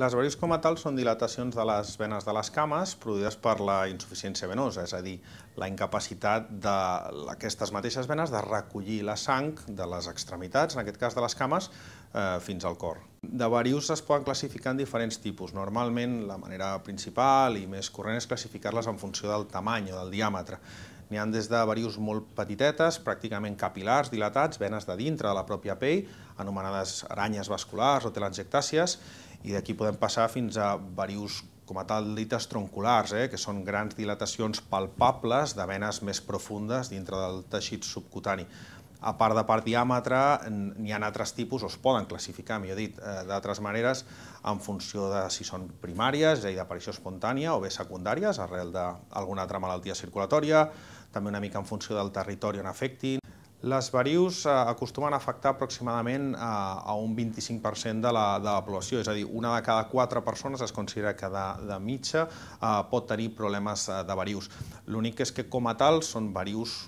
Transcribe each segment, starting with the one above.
Les varis com a tals són dilatacions de les venes de les cames produïdes per la insuficiència venosa, és a dir, la incapacitat d'aquestes mateixes venes de recollir la sang de les extremitats, en aquest cas de les cames, fins al cor. De varius es poden classificar en diferents tipus. Normalment la manera principal i més corrent és classificar-les en funció del tamany o del diàmetre. N'hi ha des de varius molt petitetes, pràcticament capilars, dilatats, venes de dintre de la pròpia pell, anomenades aranyes vasculars o telangiectàcies, i d'aquí podem passar fins a varius com a tal dites tronculars, que són grans dilatacions palpables de venes més profundes dintre del teixit subcutani. A part de per diàmetre, n'hi ha altres tipus, o es poden classificar, millor dit, d'altres maneres, en funció de si són primàries, és a dir, d'aparició espontània, o bé secundàries, arrel d'alguna altra malaltia circulatòria, també una mica en funció del territori on afectin. Les varius acostumen a afectar aproximadament a un 25% de la població, és a dir, una de cada 4 persones es considera que de mitja pot tenir problemes de varius. L'únic és que com a tals són varius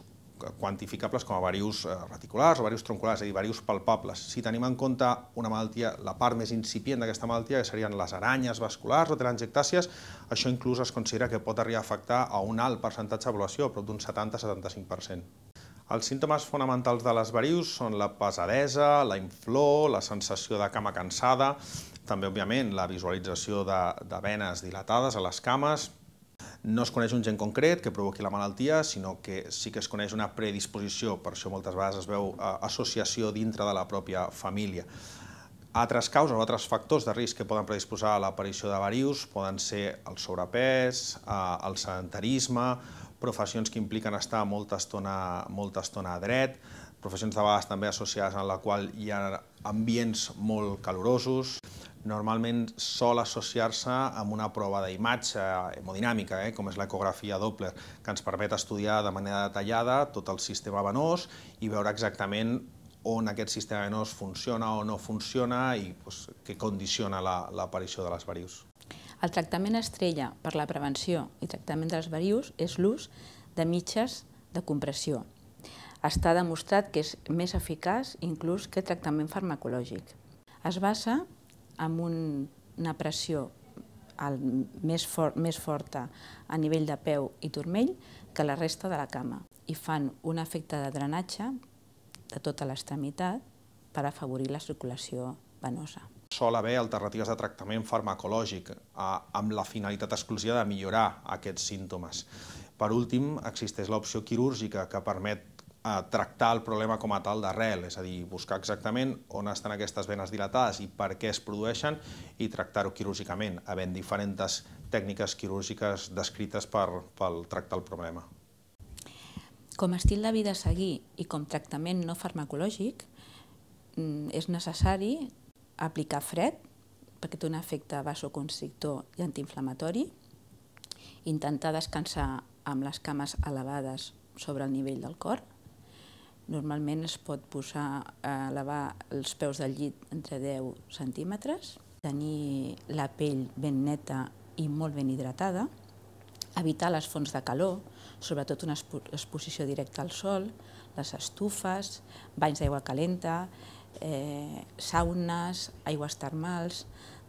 quantificables com a varius reticulars o varius tronculars, és a dir, varius palpables. Si tenim en compte una malaltia, la part més incipient d'aquesta malaltia, que serien les aranyes vasculars o telangiectàcies, això inclús es considera que pot arribar a afectar a un alt percentatge de població, prop d'un 70-75%. Els símptomes fonamentals de les varius són la pesadesa, la inflor, la sensació de cama cansada, també, òbviament, la visualització de venes dilatades a les cames. No es coneix un gen concret que provoqui la malaltia, sinó que sí que es coneix una predisposició, per això moltes vegades es veu associació dintre de la pròpia família. Altres causes o altres factors de risc que poden predisposar a l'aparició de varius poden ser el sobrepès, el sedentarisme, professions que impliquen estar molta estona dret, professions de vegades també associades en la qual hi ha ambients molt calorosos. Normalment sol associar-se amb una prova d'imatge hemodinàmica, com és l'ecografia Doppler, que ens permet estudiar de manera detallada tot el sistema venós i veure exactament on aquest sistema venós funciona o no funciona i què condiciona l'aparició de les varius. El tractament estrella per la prevenció i tractament dels varius és l'ús de mitges de compressió. Està demostrat que és més eficaç inclús que tractament farmacològic. Es basa amb una pressió més forta a nivell de peu i turmell que la resta de la cama i fan un efecte de drenatge de tota l'extremitat per afavorir la circulació venosa. Sol haver alternatives de tractament farmacològic amb la finalitat exclusiva de millorar aquests símptomes. Per últim, existeix l'opció quirúrgica que permet a tractar el problema com a tal d'arrel, és a dir, buscar exactament on estan aquestes venes dilatades i per què es produeixen i tractar-ho quirúrgicament, havent diferents tècniques quirúrgiques descrites per tractar el problema. Com a estil de vida a seguir i com tractament no farmacològic, és necessari aplicar fred, perquè té un efecte vasoconstrictor i antiinflamatori, intentar descansar amb les cames elevades sobre el nivell del cor. Normalment es pot elevar els peus del llit entre 10 centímetres, tenir la pell ben neta i molt ben hidratada, evitar les fonts de calor, sobretot una exposició directa al sol, les estufes, banys d'aigua calenta, saunes, aigües termals,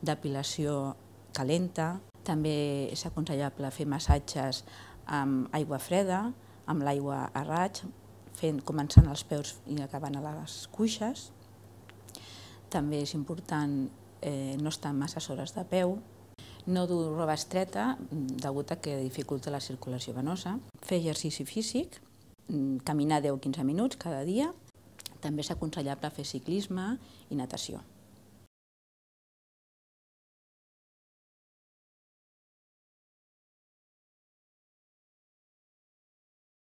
depilació calenta. També és aconsellable fer massatges amb aigua freda, amb l'aigua a raig, començant als peus i acabant a les cuixes. També és important no estar massa hores de peu, no dur roba estreta degut a que dificulta la circulació venosa, fer exercici físic, caminar 10 o 15 minuts cada dia. També és aconsellable fer ciclisme i natació.